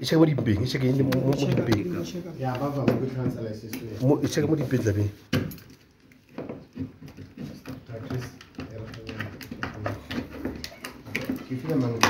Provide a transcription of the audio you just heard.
إيش هو اللي بيج؟ إيش هو اللي بيج؟ يا بابا ممكن ترانسليت سويا. إيش هو اللي بيج لبي؟ كيف لما